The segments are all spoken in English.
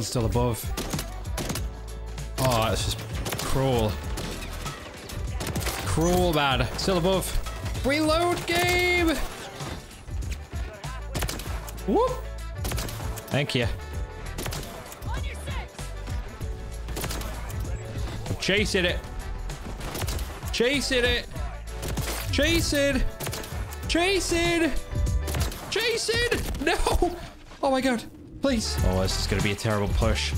one's still above. Oh, it's just cruel. Cruel, man. Still above. Reload game! Whoop! Thank you. I'm chasing it. Chasing it. Chasing. Chasing. Chasing. No. Oh my God. Please. Oh, this is going to be a terrible push.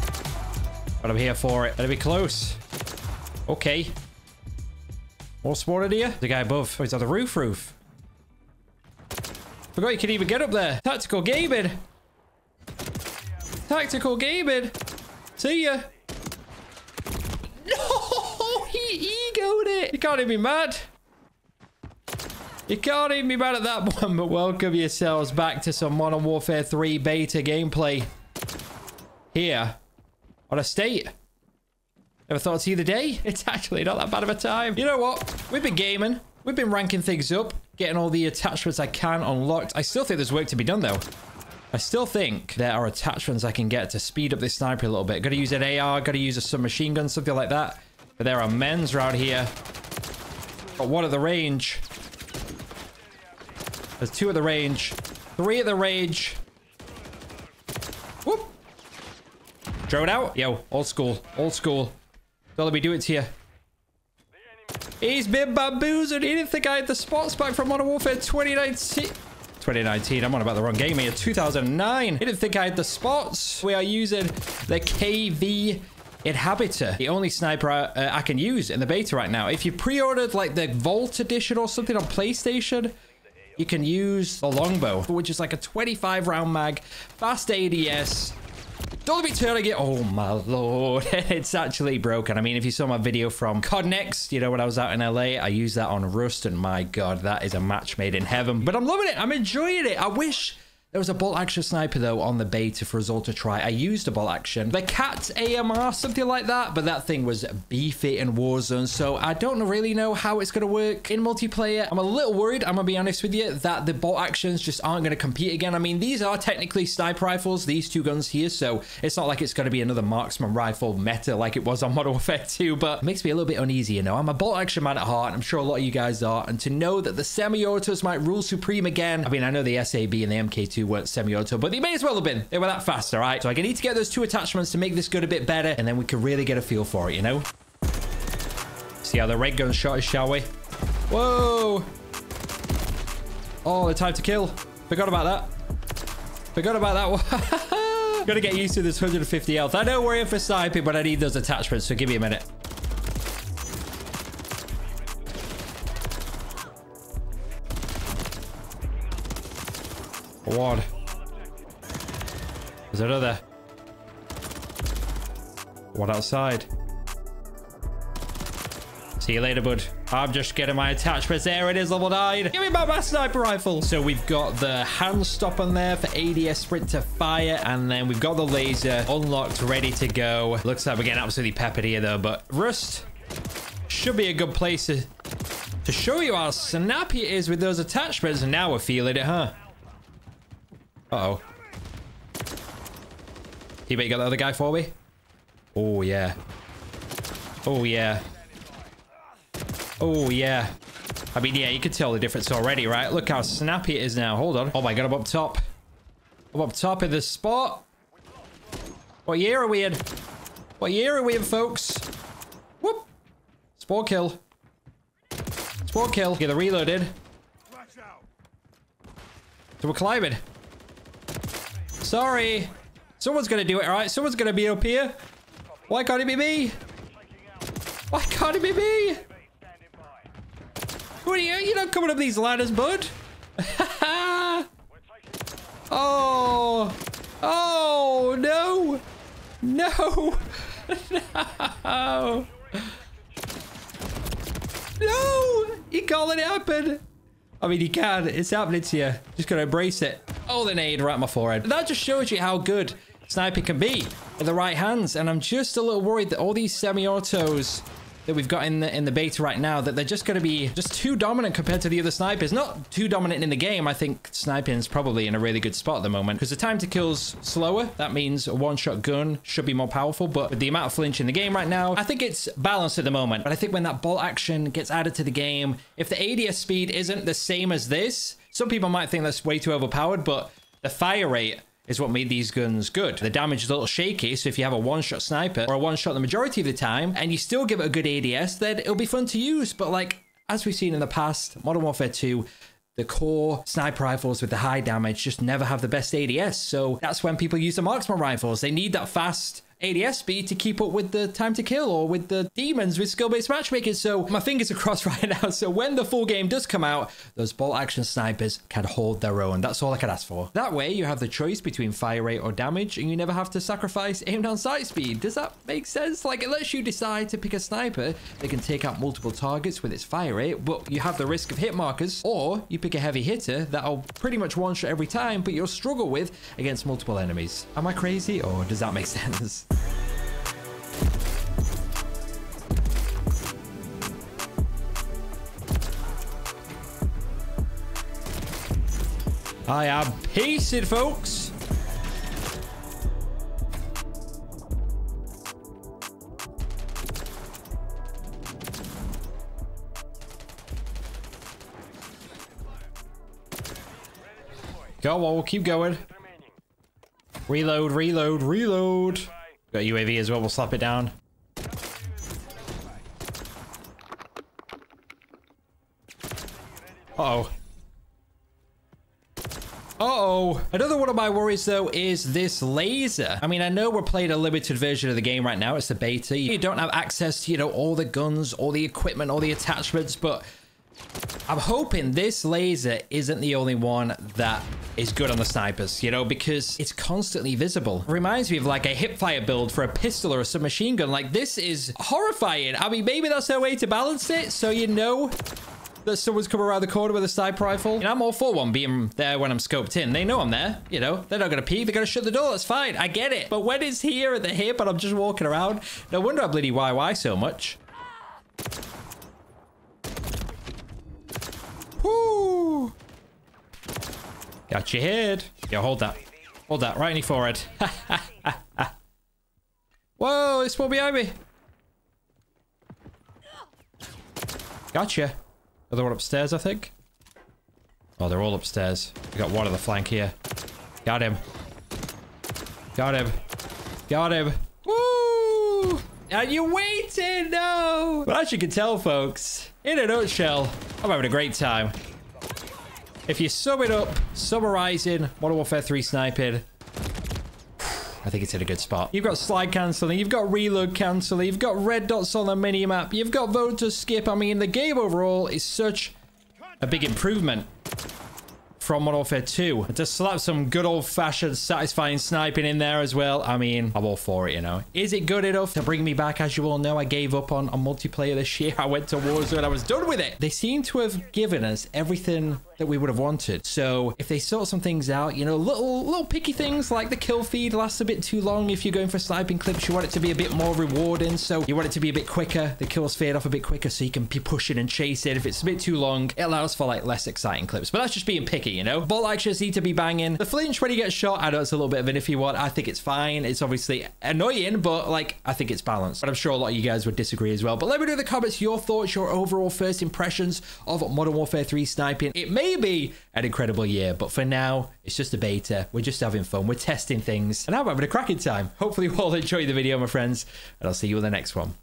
But I'm here for it. It'll be close. Okay. More spawned here. The guy above. Oh, he's on the roof. Forgot you could even get up there. Tactical gaming. Tactical gaming. See ya. No, he egoed it. You can't even be mad. You can't even be mad at that one. But welcome yourselves back to some Modern Warfare 3 beta gameplay here on a state. Never thought I'd see the day. It's actually not that bad of a time. You know what? We've been gaming. We've been ranking things up, getting all the attachments I can unlocked. I still think there's work to be done, though. I still think there are attachments I can get to speed up this sniper a little bit. Got to use an AR. Got to use a submachine gun, something like that. But there are men's around here. Got one at the range. There's two at the range. Three at the range. Whoop. Drone out. Yo, old school. Old school. Don't let me do it to you. He's been bamboozled. He didn't think I had the spots back from Modern Warfare 2019. 2019. I'm on about the wrong game here. 2009. He didn't think I had the spots. We are using the KV Inhabitor. The only sniper I can use in the beta right now. If you pre-ordered like the Vault edition or something on PlayStation, you can use the longbow, which is like a 25 round mag, fast ADS. Don't be turning it. Oh my Lord. It's actually broken. I mean, if you saw my video from COD Next, you know, when I was out in LA, I used that on Rust, and my God, that is a match made in heaven. But I'm loving it. I'm enjoying it. I wish there was a bolt action sniper though on the beta for us all to try. I used a bolt action, the CAT AMR, something like that, but that thing was beefy in Warzone. So I don't really know how it's going to work in multiplayer. I'm a little worried, I'm going to be honest with you, that the bolt actions just aren't going to compete again. I mean, these are technically sniper rifles, these two guns here. So it's not like it's going to be another marksman rifle meta like it was on Modern Warfare 2, but it makes me a little bit uneasy, you know. I'm a bolt action man at heart, and I'm sure a lot of you guys are. And to know that the semi-autos might rule supreme again. I mean, I know the SAB and the MK2 weren't semi-auto, but they may as well have been. They were that fast, all right? So I need to get those two attachments to make this good a bit better, and then we can really get a feel for it, you know? See how the red gun shot is, shall we? Whoa! Oh, the time to kill. Forgot about that. Forgot about that one. Gotta get used to this 150 health. I know we're in for sniping, but I need those attachments, so give me a minute. One. There's another. One outside. See you later, bud. I'm just getting my attachments. There it is, level 9. Give me my sniper rifle. So we've got the hand stop on there for ADS sprint to fire. And then we've got the laser unlocked, ready to go. Looks like we're getting absolutely peppered here though. But Rust should be a good place to show you how snappy it is with those attachments. And now we're feeling it, huh? Uh-oh. Teammate, you got the other guy for me? Oh, yeah. Oh, yeah. Oh, yeah. I mean, yeah, you can tell the difference already, right? Look how snappy it is now. Hold on. Oh, my God, I'm up top. I'm up top in this spot. What year are we in? What year are we in, folks? Whoop. Spawn kill. Spawn kill. Get the reload in. So we're climbing. Sorry. Someone's going to do it, all right? Someone's going to be up here. Why can't it be me? Why can't it be me? What are you? You're not coming up these ladders, bud. Oh. Oh, no. No. No. No. You can't let it happen. I mean, you can. It's happening to you. Just got to embrace it. Oh, the nade right in my forehead. That just shows you how good sniping can be with the right hands. And I'm just a little worried that all these semi-autos that we've got in the beta right now, that they're just going to be just too dominant compared to the other snipers. Not too dominant in the game. I think sniping is probably in a really good spot at the moment because the time to kill's slower. That means a one-shot gun should be more powerful, but with the amount of flinch in the game right now, I think it's balanced at the moment. But I think when that bolt action gets added to the game, if the ADS speed isn't the same as this, some people might think that's way too overpowered, but the fire rate is what made these guns good. The damage is a little shaky, so if you have a one-shot sniper or a one-shot the majority of the time, and you still give it a good ADS, then it'll be fun to use. But like, as we've seen in the past, Modern Warfare 2, the core sniper rifles with the high damage just never have the best ADS. So that's when people use the marksman rifles. They need that fast ADS speed to keep up with the time to kill or with the demons with skill-based matchmaking. So my fingers are crossed right now. So when the full game does come out, those bolt action snipers can hold their own. That's all I could ask for. That way you have the choice between fire rate or damage, and you never have to sacrifice aim down sight speed. Does that make sense? Like, it lets you decide to pick a sniper that can take out multiple targets with its fire rate, but you have the risk of hit markers, or you pick a heavy hitter that'll pretty much one shot every time, but you'll struggle with against multiple enemies. Am I crazy, or does that make sense? I am pacing, folks. Go on, we'll keep going. Reload, reload, reload. Got UAV as well, we'll slap it down. Uh-oh. Uh-oh. Another one of my worries, though, is this laser. I mean, I know we're playing a limited version of the game right now. It's the beta. You don't have access to, you know, all the guns, all the equipment, all the attachments, but I'm hoping this laser isn't the only one that is good on the snipers, you know, because it's constantly visible. Reminds me of like a hipfire build for a pistol or a submachine gun. Like, this is horrifying. I mean, maybe that's their way to balance it, so you know that someone's come around the corner with a sniper rifle. And I'm all for one being there when I'm scoped in. They know I'm there, you know. They're not gonna peek. They're gonna shut the door. That's fine. I get it. But when it's here at the hip and I'm just walking around, no wonder I bloody YY so much. Woo! Got your head. Yeah, hold that. Hold that right in your forehead. Whoa, there's one behind me. Gotcha. Another one upstairs, I think. Oh, they're all upstairs. We got one on the flank here. Got him. Got him. Got him. Woo! And you're waiting, no! Well, as you can tell, folks, in a nutshell, I'm having a great time. If you sum it up, summarizing Modern Warfare 3 sniping, I think it's in a good spot. You've got slide cancelling, you've got reload cancelling, you've got red dots on the minimap, you've got vote to skip. I mean, the game overall is such a big improvement from Modern Warfare 2. And to slap some good old-fashioned satisfying sniping in there as well, I mean, I'm all for it, you know. Is it good enough to bring me back? As you all know, I gave up on multiplayer this year. I went to Warzone. I was done with it. They seem to have given us everything that we would have wanted. So if they sort some things out, you know, little picky things like the kill feed lasts a bit too long. If you're going for sniping clips, you want it to be a bit more rewarding. So you want it to be a bit quicker. The kills fade off a bit quicker so you can be pushing and chasing. If it's a bit too long, it allows for like less exciting clips. But that's just being picky, you know. Bolt actions need to be banging. The flinch when you get shot, I know it's a little bit of an iffy one. I think it's fine. It's obviously annoying, but like, I think it's balanced. But I'm sure a lot of you guys would disagree as well. But let me know in the comments your thoughts, your overall first impressions of Modern Warfare 3 sniping. It may be an incredible year, but for now, it's just a beta. We're just having fun. We're testing things, and I'm having a cracking time. Hopefully you all enjoyed the video, my friends, and I'll see you in the next one.